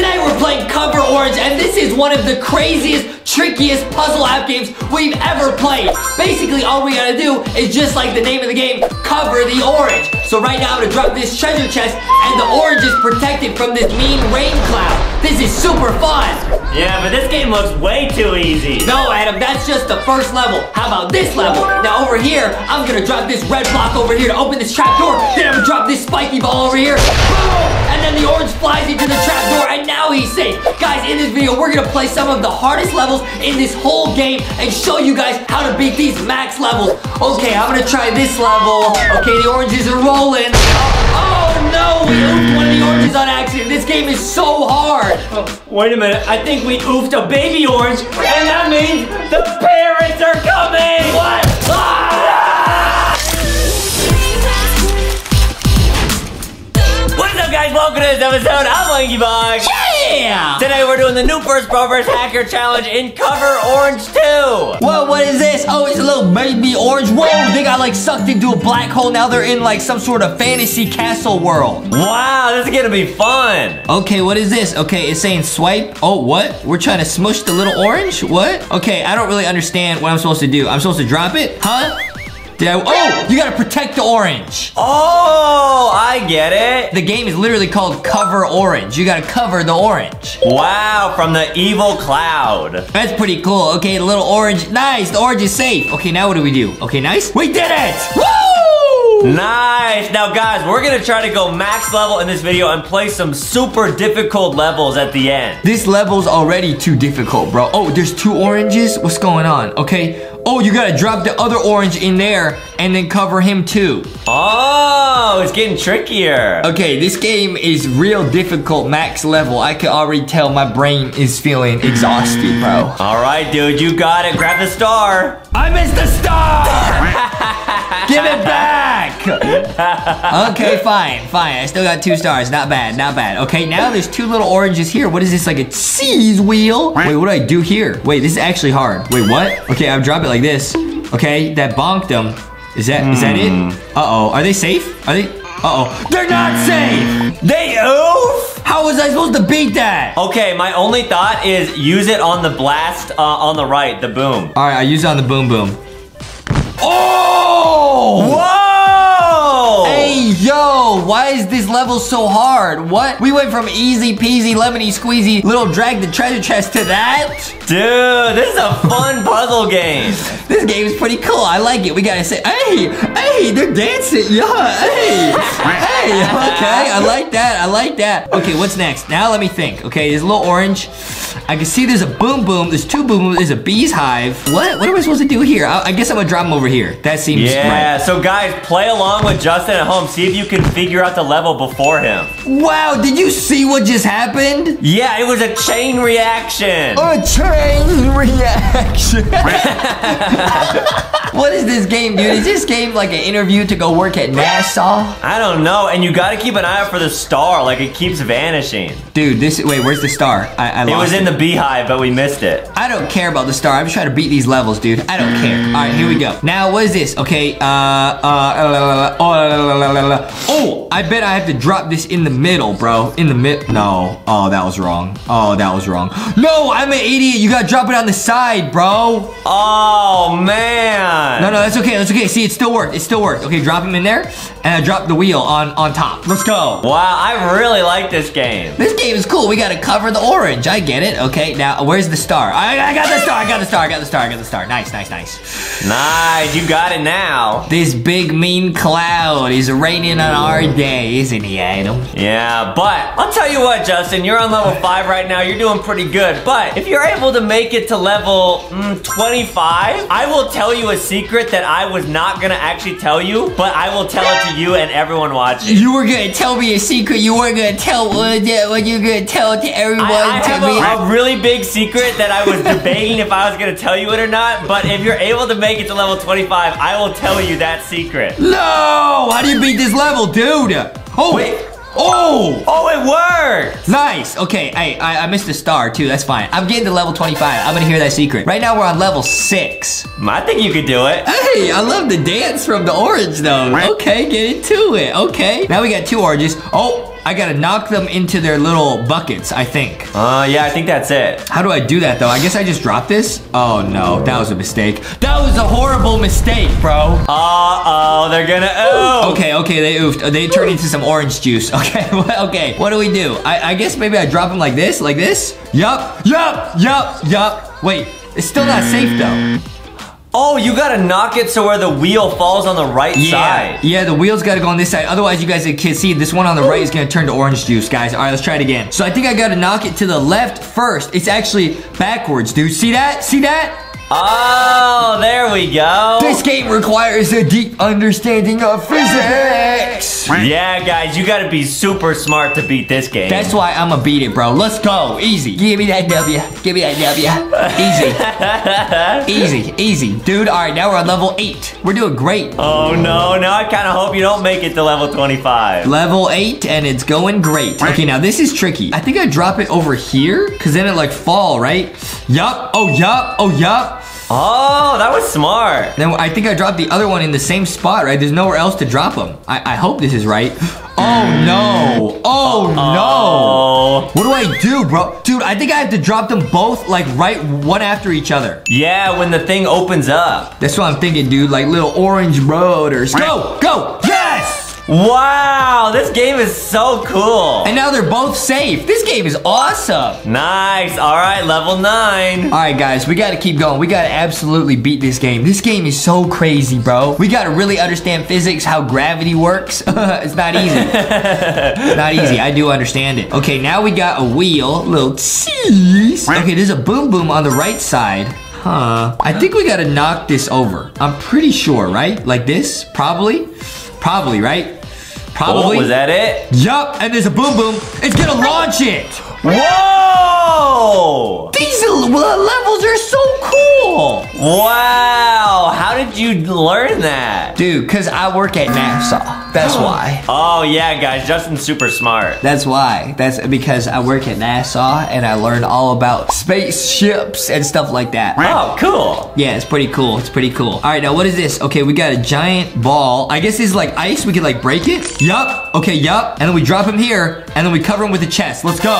Today we're playing Cover Orange, and this is one of the craziest, trickiest puzzle app games we've ever played. Basically, all we gotta do is just like the name of the game, cover the orange. So right now I'm gonna drop this treasure chest, and the orange is protected from this mean rain cloud. This is super fun. Yeah, but this game looks way too easy. No, Adam, that's just the first level. How about this level? Now over here, I'm gonna drop this red block over here to open this trap door. Then I'm gonna drop this spiky ball over here. Boom! And then the orange flies into the trap door, and now he's safe. Guys, in this video, we're gonna play some of the hardest levels in this whole game and show you guys how to beat these max levels. Okay, I'm gonna try this level. Okay, the oranges are rolling. Oh no, we oofed one of the oranges on accident. This game is so hard. Oh, wait a minute, I think we oofed a baby orange, and that means the parents are coming. What? Ah! Guys, welcome to this episode of LankyBox. Yeah! Today we're doing the new First Brovers Hacker Challenge in Cover Orange 2. Whoa, what is this? Oh, it's a little baby orange. Whoa, they got like sucked into a black hole. Now they're in like some sort of fantasy castle world. Wow, this is gonna be fun. Okay, what is this? Okay, it's saying swipe. Oh, what? We're trying to smush the little orange? What? Okay, I don't really understand what I'm supposed to do. I'm supposed to drop it? Huh? Oh, you gotta protect the orange. Oh, I get it. The game is literally called Cover Orange. You gotta cover the orange. Wow, from the evil cloud. That's pretty cool. Okay, the little orange. Nice, the orange is safe. Okay, now what do we do? Okay, nice. We did it! Woo! Nice. Now, guys, we're going to try to go max level in this video and play some super difficult levels at the end. This level's already too difficult, bro. Oh, there's two oranges? What's going on? Okay. Oh, you got to drop the other orange in there and then cover him too. Oh, it's getting trickier. Okay, this game is real difficult max level. I can already tell my brain is feeling exhausted, bro. All right, dude. You got it. Grab the star. I missed the star. Give it back! Okay, fine, fine. I still got two stars. Not bad, not bad. Okay, now there's two little oranges here. What is this, like a cheese wheel? Wait, what do I do here? Wait, this is actually hard. Wait, what? Okay, I'll drop it like this. Okay, that bonked them. Is that it? Uh-oh, are they safe? Are they? Uh-oh. They're not safe! They oof! How was I supposed to beat that? Okay, my only thought is use it on the blast on the right, the boom. All right, I use it on the boom boom. Oh! Whoa! Hey, yo, why is this level so hard? What? We went from easy peasy, lemony squeezy, little drag the treasure chest to that? Dude, this is a fun puzzle game. This game is pretty cool. I like it. We gotta say, hey, hey, they're dancing. Yeah, hey, hey, okay, I like that. I like that. Okay, what's next? Now let me think. Okay, there's a little orange. I can see there's a boom boom. There's two boom boom. There's a beehive. What? What am I supposed to do here? I guess I'm gonna drop them over here. That seems right. Yeah. So guys, play along with Justin at home. See if you can figure out the level before him. Wow! Did you see what just happened? Yeah, it was a chain reaction. A chain reaction. What is this game, dude? Is this game like an interview to go work at NASA? I don't know. And you gotta keep an eye out for the star. Like it keeps vanishing. Dude, this. Wait, where's the star? I lost it. Was in the beehive, but we missed it. I don't care about the star. I'm trying to beat these levels, dude. I don't care. All right, here we go. Now, what is this? Okay, oh, I bet I have to drop this in the middle, bro. In the mid, no. Oh, that was wrong. Oh, that was wrong. No, I'm an idiot. You gotta drop it on the side, bro. Oh, man. No, that's okay. That's okay. See, it still worked. It still worked. Okay, drop him in there, and I drop the wheel on top. Let's go. Wow, I really like this game. This game is cool. We gotta cover the orange. I get it. Okay, now where's the star? I got the star. I got the star. I got the star. I got the star. Nice, nice, nice. Nice. You got it now. This big mean cloud is raining on our day, isn't he, Adam? Yeah, but I'll tell you what, Justin. You're on level 5 right now. You're doing pretty good. But if you're able to make it to level 25, I will tell you a secret that I was not gonna actually tell you, but I will tell it to you and everyone watching. You were gonna tell me a secret. You weren't gonna tell what you're gonna tell to everyone. I have a really big secret that I was debating if I was gonna tell you it or not, but if you're able to make it to level 25, I will tell you that secret. No! How do you beat this level, dude? Oh! Wait. Oh! Oh, it worked! Nice. Okay, hey, I missed a star, too. That's fine. I'm getting to level 25. I'm gonna hear that secret. Right now, we're on level 6. I think you could do it. Hey, I love the dance from the orange, though. Okay, get into it. Okay. Now we got two oranges. Oh! I gotta knock them into their little buckets, I think. Yeah, I think that's it. How do I do that, though? I guess I just drop this? Oh, no. That was a mistake. That was a horrible mistake, bro. Uh-oh, they're gonna oof. Okay, okay, they oofed. They turned into some orange juice. Okay, okay. What do we do? I guess maybe I drop them like this? Like this? Yup, yup, yup, yup. Wait, it's still not safe, though. Oh, you gotta knock it so where the wheel falls on the right side. Yeah, the wheel's gotta go on this side. Otherwise, you guys can see this one on the right is gonna turn to orange juice, guys. All right, let's try it again. So I think I gotta knock it to the left first. It's actually backwards, dude. See that? See that? Oh, there we go. This game requires a deep understanding of physics. Yeah, guys, you gotta be super smart to beat this game. That's why I'm gonna beat it, bro. Let's go. Easy. Give me that W. Give me that W. Easy. Easy. Easy. Dude, all right, now we're on level 8. We're doing great. Oh, no. Now I kind of hope you don't make it to level 25. Level 8, and it's going great. Okay, now this is tricky. I think I drop it over here, because then it, like, fall, right? Yup. Oh, yup. Oh, yup. Oh, that was smart. Then I think I dropped the other one in the same spot, right? There's nowhere else to drop them. I hope this is right. Oh, no. Oh, no. What do I do, bro? Dude, I think I have to drop them both, like, right one after each other. Yeah, when the thing opens up. That's what I'm thinking, dude. Like, little orange roaders. Go, go. Yes! Wow, this game is so cool. And now they're both safe. This game is awesome. Nice. All right, level 9. All right, guys, we got to keep going. We got to absolutely beat this game. This game is so crazy, bro. We got to really understand physics, how gravity works. It's not easy. Not easy. I do understand it. Okay, now we got a wheel. Little cheese. Okay, there's a boom boom on the right side. Huh. I think we got to knock this over. I'm pretty sure, right? Like this? Probably. Probably, right? Probably. Oh, was that it? Yup, and there's a boom boom. It's gonna launch it. Whoa! These levels are so cool. Wow, how did you learn that? Dude, cause I work at NASA, that's why. Oh yeah, guys, Justin's super smart. That's why, that's because I work at NASA and I learned all about spaceships and stuff like that. Oh, cool. Yeah, it's pretty cool, it's pretty cool. All right, now what is this? Okay, we got a giant ball. I guess it's like ice, we could like break it. Yup, okay, yup. And then we drop him here and then we cover him with a chest, let's go.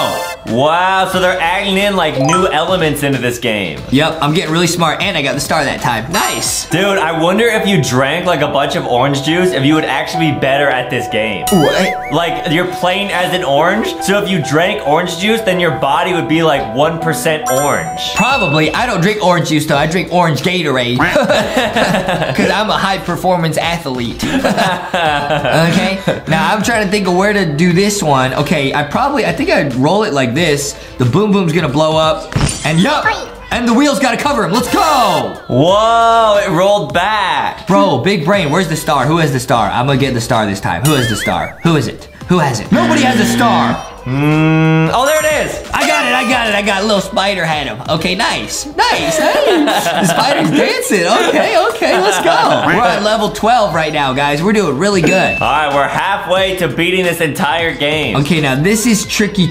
Wow, so they're adding in like new elements into this game. Yep, I'm getting really smart and I got the star that time. Nice. Dude, I wonder if you drank like a bunch of orange juice, if you would actually be better at this game. What? Like you're playing as an orange, so if you drank orange juice, then your body would be like 1% orange. Probably. I don't drink orange juice though. I drink orange Gatorade. Because I'm a high performance athlete. Okay, now I'm trying to think of where to do this one. Okay, I think I'd roll it like this. The boom boom's gonna blow up. And yup! And the wheel's gotta cover him. Let's go! Whoa, it rolled back. Bro, big brain, where's the star? Who has the star? I'm gonna get the star this time. Who has the star? Who is it? Who has it? Nobody has a star. Oh, there it is. I got it, I got it. I got a little spider had him. Okay, nice. Nice. Hey, the spider's dancing. Okay, okay, let's go. We're at level 12 right now, guys. We're doing really good. All right, we're halfway to beating this entire game. Okay, now this is tricky.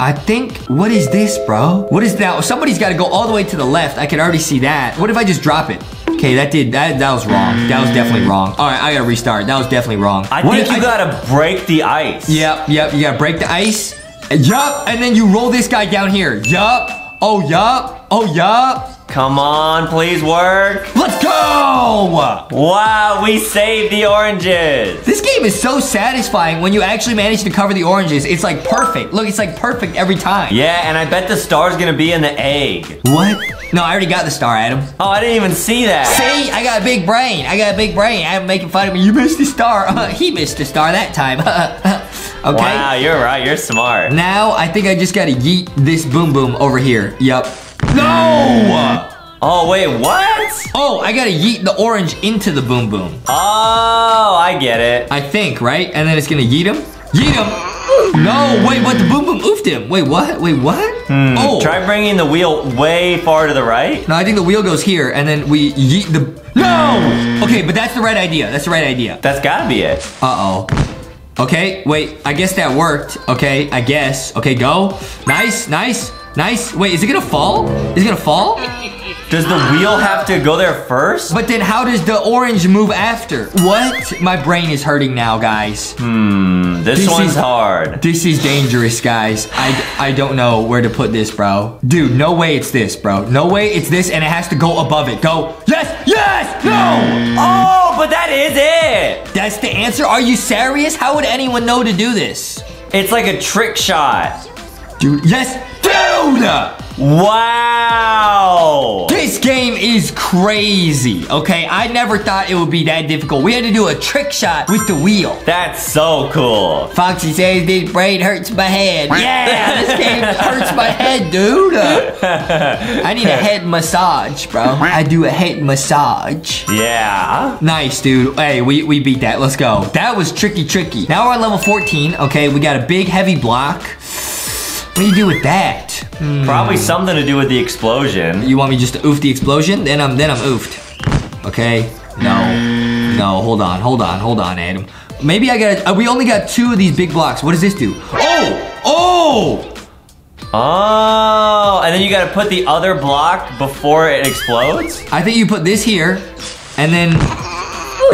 I think, what is this, bro? What is that? Somebody's got to go all the way to the left. I can already see that. What if I just drop it? Okay, that was wrong. That was definitely wrong. All right, I gotta restart. That was definitely wrong. I think you gotta break the ice. Yep, you gotta break the ice. Yup, and then you roll this guy down here. Yup, oh yup, oh yup. Come on, please work. Let's go! Wow, we saved the oranges. This game is so satisfying when you actually manage to cover the oranges. It's like perfect. Look, it's like perfect every time. Yeah, and I bet the star's gonna be in the egg. What? No, I already got the star, Adam. Oh, I didn't even see that. See, I got a big brain. I'm making fun of me. You missed the star. He missed the star that time. Okay. Wow, you're right. You're smart. Now, I think I just got to yeet this boom boom over here. Yup. No! Oh, wait, what? Oh, I got to yeet the orange into the boom boom. Oh, I get it. I think, right? And then it's going to yeet him. Yeet him. No, wait, what? The boom boom oofed him. Wait, what? Wait, what? Oh. Try bringing the wheel way far to the right. No, I think the wheel goes here, and then we yeet the... No! Okay, but that's the right idea. That's the right idea. That's gotta be it. Uh-oh. Okay, wait, I guess that worked. Okay, I guess. Okay, go. Nice, nice, nice. Wait, is it gonna fall? Is it gonna fall? Does the wheel have to go there first? But then how does the orange move after? What? My brain is hurting now, guys. This one's hard. This is dangerous, guys. I don't know where to put this, bro. Dude, no way it's this, bro. No way it's this, and it has to go above it. Go. Yes! Yes! No! Oh, but that is it. That's the answer? Are you serious? How would anyone know to do this? It's like a trick shot. Dude, yes! Dude! Wow! This game is crazy, okay? I never thought it would be that difficult. We had to do a trick shot with the wheel. That's so cool. Foxy says this brain hurts my head. Yeah, this game hurts my head, dude. I need a head massage, bro. I do a head massage. Yeah. Nice, dude. Hey, we beat that. Let's go. That was tricky. Now we're on level 14, okay? We got a big, heavy block. What do you do with that? Probably something to do with the explosion. You want me just to oof the explosion? Then I'm oofed. Okay. No, hold on, Adam. Maybe I got. We only got 2 of these big blocks. What does this do? Oh! And then you got to put the other block before it explodes. I think you put this here, and then.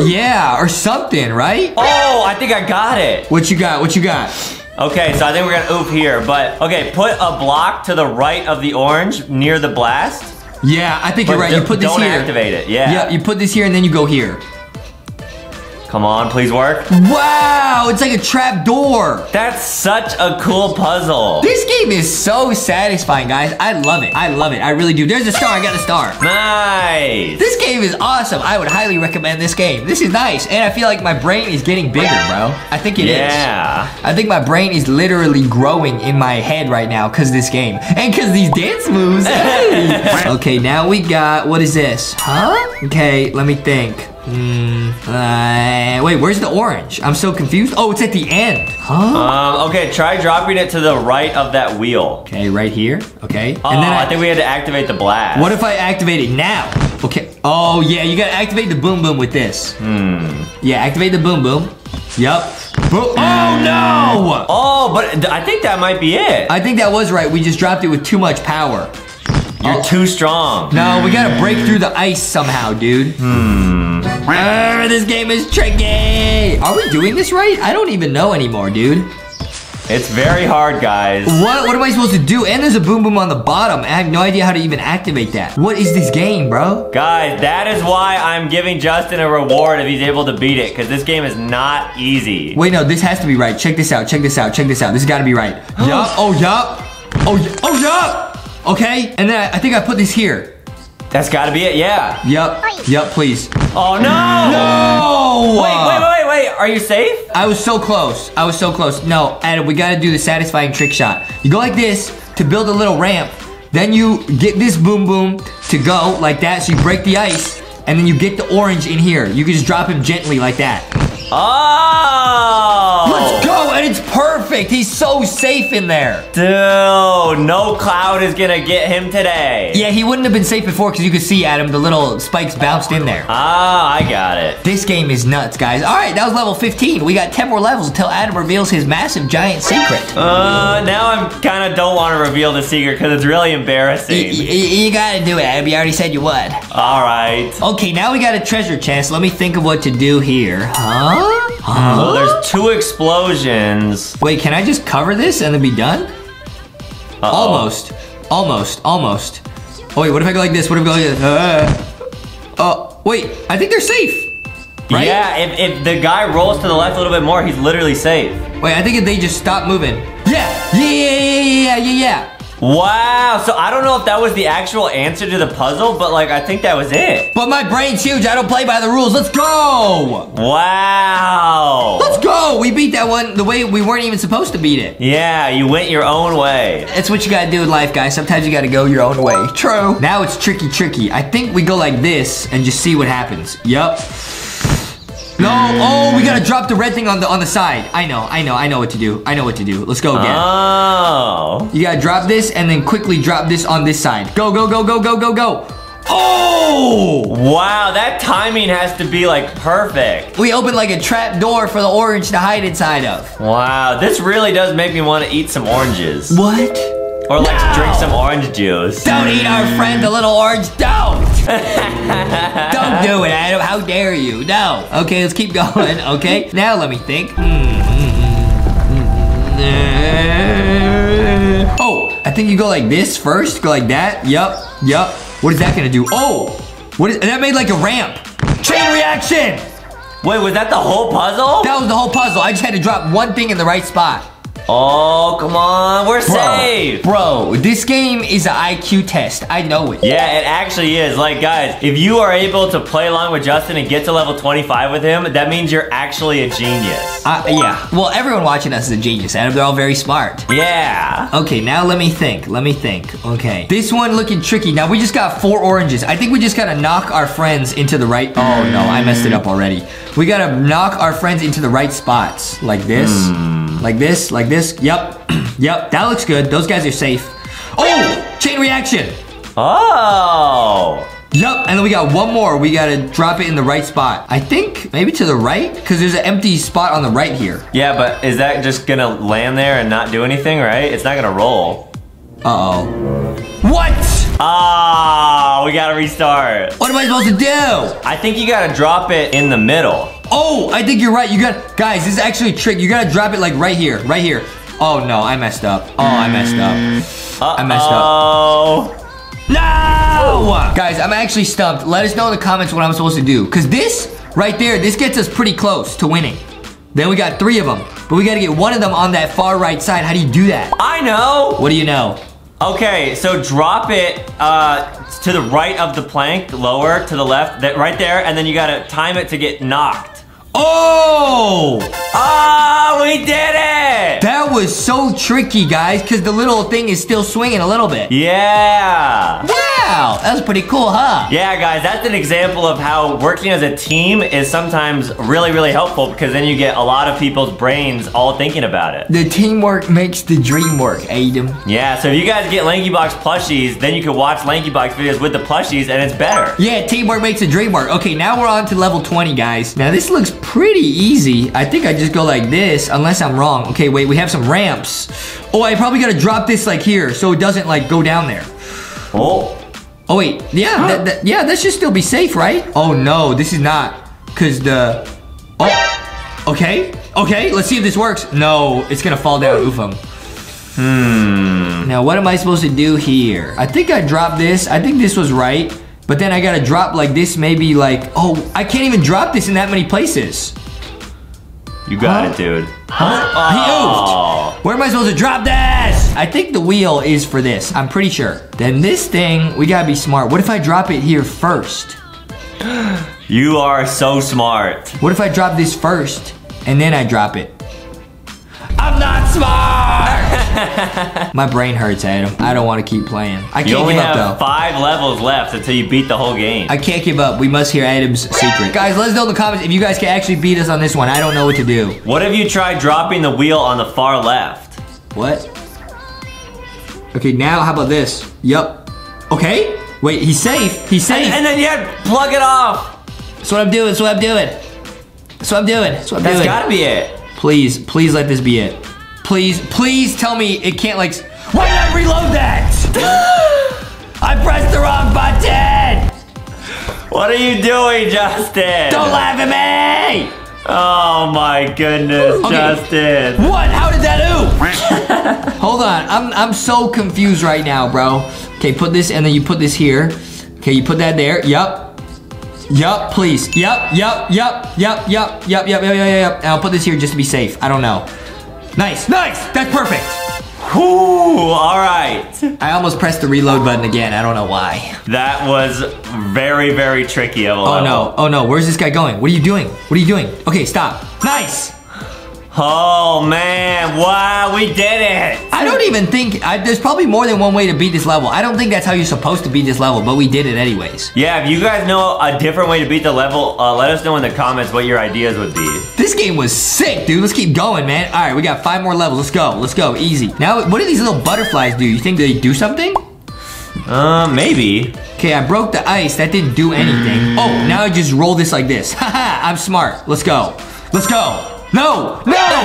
Yeah, or something, right? Oh, I think I got it. What you got? Okay, so I think we're gonna oof here, but okay, put a block to the right of the orange near the blast. Yeah, I think you're right. You put this here. Don't activate it, yeah. Yeah, you put this here and then you go here. Come on, please work. Wow, it's like a trap door. That's such a cool puzzle. This game is so satisfying, guys. I love it. I really do. There's a star. I got a star. Nice. This game is awesome. I would highly recommend this game. This is nice. And I feel like my brain is getting bigger, bro. I think it is. I think my brain is literally growing in my head right now because this game. And because these dance moves. Hey. Okay, now we got, what is this? Huh? Okay, let me think. Wait, where's the orange? I'm so confused. Oh, it's at the end. Huh? Okay, try dropping it to the right of that wheel. Okay, right here. Okay. Oh, and then I think we had to activate the blast. What if I activate it now? Okay. Oh, yeah, you gotta activate the boom boom with this. Yeah, activate the boom boom. Yup. Oh, no! Oh, but I think that might be it. I think that was right. We just dropped it with too much power. You're too strong. No, we gotta break through the ice somehow, dude. This game is tricky. Are we doing this right? I don't even know anymore, dude. It's very hard, guys. What am I supposed to do? And there's a boom boom on the bottom. I have no idea how to even activate that. What is this game, bro? Guys, that is why I'm giving Justin a reward if he's able to beat it, because this game is not easy. Wait, no, this has to be right. Check this out. This has got to be right. Yup. Oh, yup. Okay, and then I think I put this here. That's gotta be it, yeah. Yup, please. Oh, no! No! Wait, are you safe? I was so close. No, Adam, we gotta do the satisfying trick shot. You go like this to build a little ramp. Then you get this boom boom to go like that, so you break the ice. And then you get the orange in here. You can just drop him gently like that. Oh! Let's go, and it's perfect. He's so safe in there. Dude, no cloud is gonna get him today. Yeah, he wouldn't have been safe before because you could see, Adam, the little spikes bounced in there. Ah, I got it. This game is nuts, guys. All right, that was level 15. We got 10 more levels until Adam reveals his massive giant secret. Now I kind of don't want to reveal the secret because it's really embarrassing. You gotta do it, Adam. You already said you would. All right. Okay, now we got a treasure chest. Let me think of what to do here, huh? Well, there's 2 explosions. Wait, can I just cover this and then be done? Uh-oh. Almost. Oh, wait, what if I go like this? Wait, I think they're safe. Right? Yeah, if the guy rolls to the left a little bit more, he's literally safe. Wait, I think if they just stop moving. Yeah. Wow, so I don't know if that was the actual answer to the puzzle, but like, I think that was it. But my brain's huge, I don't play by the rules, let's go! Wow! Let's go! We beat that one the way we weren't even supposed to beat it. Yeah, you went your own way. That's what you gotta do in life, guys. Sometimes you gotta go your own way. True. Now it's tricky. I think we go like this and just see what happens. Yup. No, oh, we gotta drop the red thing on the side. I know what to do. Let's go again. Oh. You gotta drop this and then quickly drop this on this side. Go. Oh! Wow, that timing has to be like perfect. We opened like a trap door for the orange to hide inside of. Wow, this really does make me want to eat some oranges. What? Or let's drink some orange juice. Don't eat our friend the little orange. Don't. Don't do it, Adam. How dare you? No. Okay, let's keep going. Okay. Now let me think. Oh, I think you go like this first. Go like that. Yup. Yup. What is that gonna do? Oh, what is that? Made like a ramp. Chain reaction. Wait, was that the whole puzzle? That was the whole puzzle. I just had to drop one thing in the right spot. Oh, come on. We're safe. Bro, this game is an IQ test. I know it. Yeah, it actually is. Like, guys, if you are able to play along with Justin and get to level 25 with him, that means you're actually a genius. Yeah. Well, everyone watching us is a genius, Adam. They're all very smart. Yeah. Okay, now let me think. Let me think. Okay. This one looking tricky. Now, we just got 4 oranges. I think we just gotta knock our friends into the right... Oh, no. I messed it up already. We gotta knock our friends into the right spots. Like this. Like this, like this. Yep, yep. That looks good. Those guys are safe. Oh, chain reaction. Oh. Yep, and then we got one more. We gotta drop it in the right spot. I think maybe to the right, because there's an empty spot on the right here. Yeah, but is that just gonna land there and not do anything, right? It's not gonna roll. Uh-oh. What? Ah, we gotta restart. What am I supposed to do? I think you gotta drop it in the middle. Oh, I think you're right. You got, guys, this is actually a trick. You gotta drop it like right here, right here. Oh no, I messed up. Oh, I messed up. I messed up. No! Guys, I'm actually stumped. Let us know in the comments what I'm supposed to do. Cause this right there, this gets us pretty close to winning. Then we got 3 of them, but we gotta get one of them on that far right side. How do you do that? I know. What do you know? Okay, so drop it to the right of the plank, lower to the left, that right there, and then you gotta time it to get knocked. Oh! Oh, we did it! That was so tricky, guys, because the little thing is still swinging a little bit. Yeah! Wow! That was pretty cool, huh? Yeah, guys, that's an example of how working as a team is sometimes really, really helpful because then you get a lot of people's brains all thinking about it. The teamwork makes the dream work, Adam. Yeah, so if you guys get LankyBox plushies, then you can watch LankyBox videos with the plushies and it's better. Yeah, teamwork makes the dream work. Okay, now we're on to level 20, guys. Now, this looks pretty easy. I think I just go like this, unless I'm wrong. Okay, wait, we have some ramps. Oh, I probably gotta drop this like here so it doesn't like go down there. Oh. Oh, wait. Yeah, yeah, that should still be safe, right? Oh, no, this is not. Because the... Oh, okay. Okay, let's see if this works. No, it's gonna fall down. Oof him. Now, what am I supposed to do here? I think I dropped this. I think this was right. But then I gotta drop like this, maybe like, oh, I can't even drop this in that many places. You got it, dude. Huh? Oh. He oofed. Where am I supposed to drop this? I think the wheel is for this, I'm pretty sure. Then this thing, we gotta be smart. What if I drop it here first? You are so smart. What if I drop this first and then I drop it? I'm not smart! My brain hurts, Adam. I don't want to keep playing. I can't give up, though. You only have 5 levels left until you beat the whole game. I can't give up. We must hear Adam's secret. Guys, let us know in the comments if you guys can actually beat us on this one. I don't know what to do. What if you try dropping the wheel on the far left? What? Okay, now how about this? Yup. Okay. Wait, he's safe. He's safe. And then you had to plug it off. That's what I'm doing. That's what I'm doing. That's what I'm doing. That's what I'm doing. That's gotta be it. Please, please let this be it. Please, please tell me it can't like... Why did I reload that? I pressed the wrong button! What are you doing, Justin? Don't laugh at me! Oh my goodness, okay. Justin. What? How did that ooh? Hold on, I'm so confused right now, bro. Okay, put this and then you put this here. Okay, you put that there, yup. Yup, please. Yup, yup, yup, yup, yup, yup, yup, yup, yup, yup. And I'll put this here just to be safe. I don't know. Nice, nice! That's perfect! Whoo, all right. I almost pressed the reload button again. I don't know why. That was very, very tricky of a level. Oh no, where's this guy going? What are you doing? What are you doing? Okay, stop. Nice! Oh man, wow, we did it. I don't even think, there's probably more than one way to beat this level. I don't think that's how you're supposed to beat this level, but we did it anyways. Yeah, if you guys know a different way to beat the level, let us know in the comments what your ideas would be. This game was sick, dude. Let's keep going, man. All right, we got 5 more levels. Let's go, easy. Now, what do these little butterflies do? You think they do something? Maybe. Okay, I broke the ice. That didn't do anything. Oh, now I just roll this like this. Haha, I'm smart. Let's go. No! No!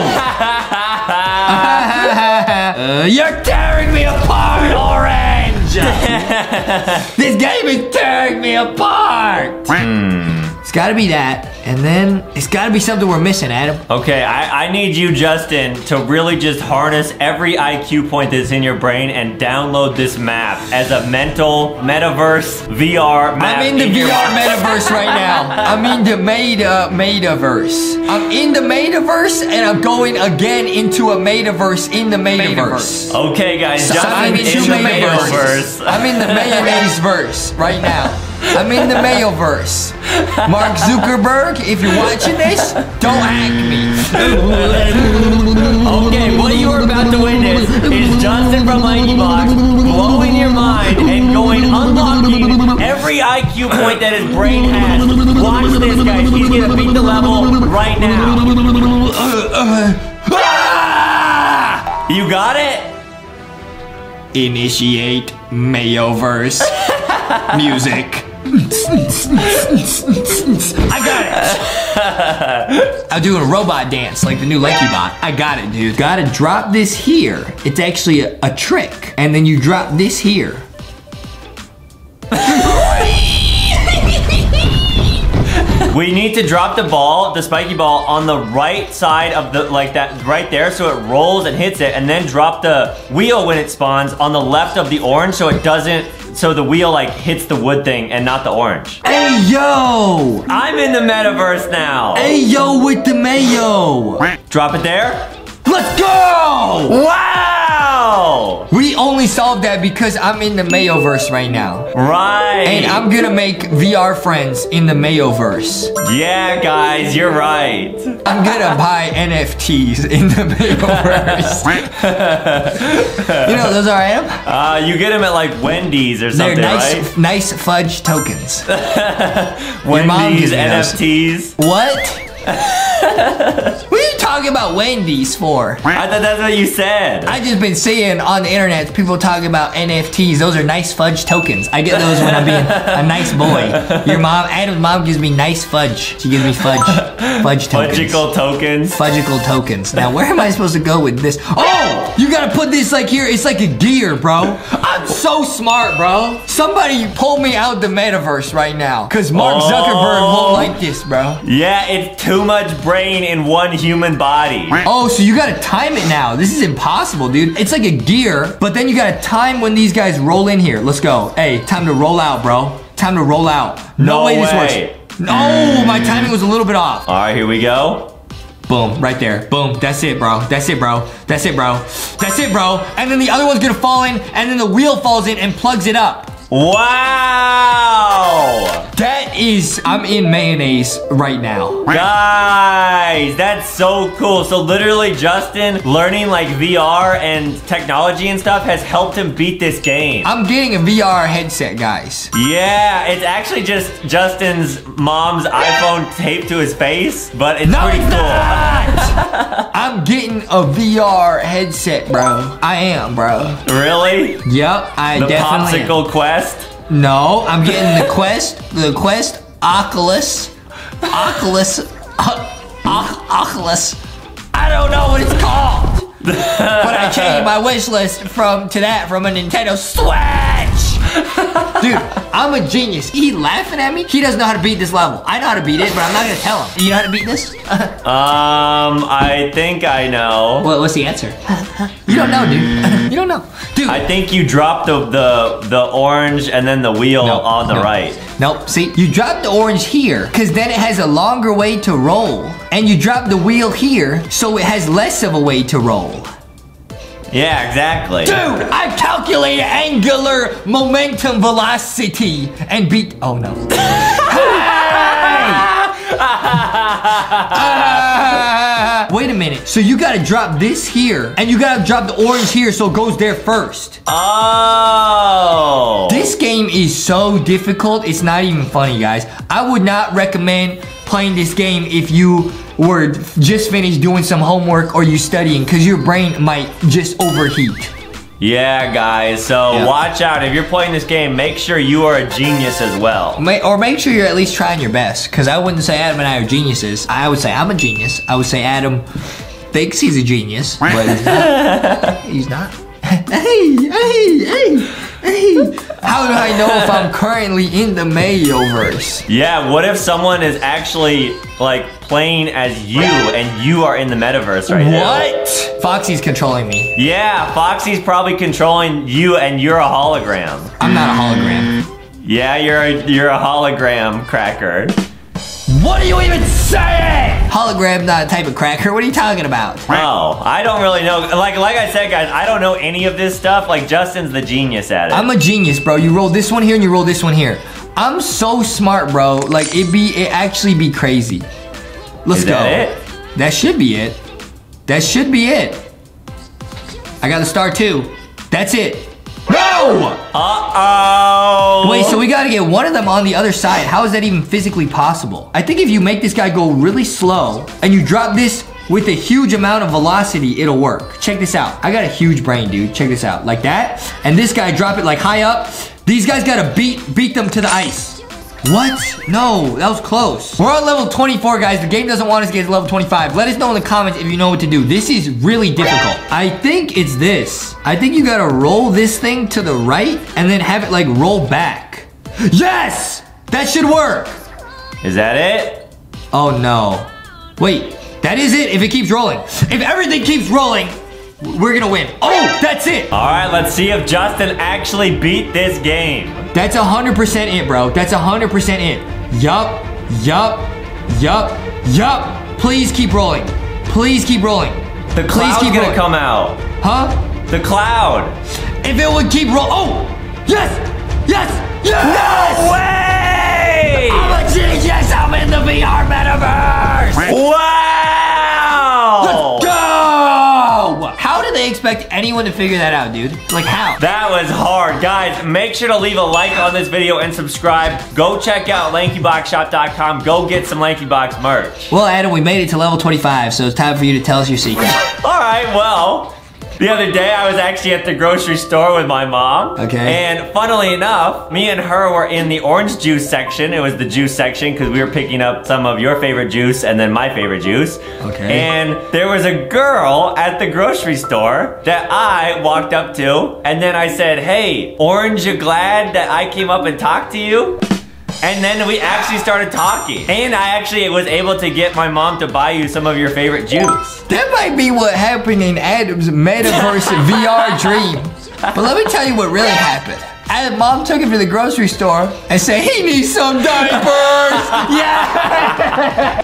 You're tearing me apart, Orange! This game is tearing me apart! It's gotta be that. And then it's got to be something we're missing, Adam. Okay, I need you, Justin, to really just harness every IQ point that's in your brain and download this map as a mental metaverse VR map. I'm in the VR metaverse right now. I'm in the metaverse. I'm in the metaverse, and I'm going again into a metaverse in the metaverse. Okay, guys, so Justin is in the metaverse. I'm in the mayonnaise verse right now. I'm in the mayoverse. Mark Zuckerberg, if you're watching this, don't hack me. Okay, what you are about to witness is Justin from LankyBox blowing your mind and going unlocking every IQ point that his brain has. Watch this, guys. He's gonna beat the level right now. You got it? Initiate mayoverse music. I got it. I'm doing a robot dance like the new LankyBot. I got it, dude. Gotta drop this here. It's actually a trick. And then you drop this here. We need to drop the ball, the spiky ball, on the right side of the, like that, right there, so it rolls and hits it, and then drop the wheel when it spawns on the left of the orange, so it doesn't, so the wheel, like, hits the wood thing and not the orange. Hey, yo! I'm in the metaverse now. Hey, yo, with the mayo. Drop it there. Let's go! Wow! We only solved that because I'm in the Mayoverse right now. Right. And I'm gonna make VR friends in the Mayoverse. Yeah, guys, you're right. I'm gonna buy NFTs in the Mayoverse. You know what those are, Adam? You get them at like Wendy's or something, right? Nice fudge tokens. Wendy's, NFTs. What? What are you talking about Wendy's for? I thought that's what you said. I just been seeing on the internet people talking about NFTs. Those are nice fudge tokens. I get those when I'm being a nice boy. Your mom, Adam's mom, gives me nice fudge. She gives me fudge tokens. Fudgical tokens. Fudgical tokens. Now where am I supposed to go with this? Oh, you gotta put this like here. It's like a gear, bro. I'm so smart, bro. Somebody pull me out the metaverse right now, cause Mark Zuckerberg won't like this, bro. Yeah, it's too much brain in one human body. Oh, so you gotta time it now. This is impossible, dude. It's like a gear, but then you gotta time when these guys roll in here. Let's go. Hey, time to roll out, bro. Time to roll out. No way this works. No, my timing was a little bit off. All right, here we go. Boom, right there. Boom, that's it, bro. That's it, bro. That's it, bro. That's it, bro. And then the other one's gonna fall in, and then the wheel falls in and plugs it up. Wow! That is, I'm in mayonnaise right now. Guys, that's so cool. So literally Justin learning like VR and technology and stuff has helped him beat this game. I'm getting a VR headset, guys. Yeah, it's actually just Justin's mom's iPhone taped to his face, but it's pretty cool. I'm getting a VR headset, bro. I am, bro. Really? Yep, I definitely am. The popsicle Quest? No, I'm getting the Quest, Oculus, Oculus. I don't know what it's called, but I changed my wish list to a Nintendo Swag. Dude, I'm a genius. He laughing at me. He doesn't know how to beat this level. I know how to beat it, but I'm not gonna tell him. You know how to beat this? I think I know. What's the answer? You don't know, dude. You don't know, dude. I think you dropped the orange and then the wheel on the right. Nope. See, you dropped the orange here because then it has a longer way to roll, and you dropped the wheel here so it has less of a way to roll. Yeah, exactly. Dude, I calculated angular momentum velocity and beat. Oh no. Wait a minute. So you gotta drop this here, and you gotta drop the orange here, so it goes there first. Oh. This game is so difficult. It's not even funny, guys. I would not recommend playing this game if you were just finished doing some homework or you studying, because your brain might just overheat. Yeah, guys, so watch out. If you're playing this game, make sure you are a genius as well. Or make sure you're at least trying your best, because I wouldn't say Adam and I are geniuses. I would say I'm a genius. I would say Adam thinks he's a genius, but he's not. He's not. Hey! How do I know if I'm currently in the Mayoverse? Yeah, what if someone is actually like playing as you and you are in the metaverse right now? What? Foxy's controlling me. Yeah, Foxy's probably controlling you and you're a hologram. I'm not a hologram. Yeah, you're a hologram cracker. What are you even saying? Hologram's not a type of cracker. What are you talking about? No, I don't really know. Like I said, guys, I don't know any of this stuff. Like, Justin's the genius at it. I'm a genius, bro. You roll this one here and you roll this one here. I'm so smart, bro. Like, it actually be crazy. Let's go. Is that it? That should be it. That should be it. I got a star too. That's it. No! Uh-oh. Wait, so we gotta get one of them on the other side. How is that even physically possible? I think if you make this guy go really slow and you drop this with a huge amount of velocity, it'll work. Check this out. I got a huge brain, dude. Check this out. Like that. And this guy, drop it like high up. These guys gotta beat them to the ice. What? No, that was close. We're on level 24, guys. The game doesn't want us to get to level 25. Let us know in the comments if you know what to do. This is really difficult. I think it's this. I think you gotta roll this thing to the right and then have it like roll back. Yes! That should work. Is that it? Oh no. Wait, that is it if it keeps rolling. If everything keeps rolling, we're gonna win. Oh, that's it. All right, let's see if Justin actually beat this game. That's 100% it, bro. That's 100% it. Yup, yup, yup, yup. Please keep rolling. Please keep rolling. The cloud's gonna come out. Huh? The cloud. If it would keep rolling. Oh, yes, yes, yes. No way. I'm a genius. I'm in the VR metaverse. Wow. Let's go. How did they expect anyone to figure that out, dude? Like, how? That was hard. Guys, make sure to leave a like on this video and subscribe. Go check out lankyboxshop.com. Go get some LankyBox merch. Well, Adam, we made it to level 25, so it's time for you to tell us your secret. All right, well, the other day I was actually at the grocery store with my mom. Okay. And funnily enough, me and her were in the orange juice section. It was the juice section because we were picking up some of your favorite juice and then my favorite juice. Okay. And there was a girl at the grocery store that I walked up to and then I said, hey, orange, you glad that I came up and talked to you? And then we actually started talking. And I actually was able to get my mom to buy you some of your favorite juice. That might be what happened in Adam's metaverse VR dream. But let me tell you what really happened. Adam's mom took him to the grocery store and said, he needs some diapers. Yeah.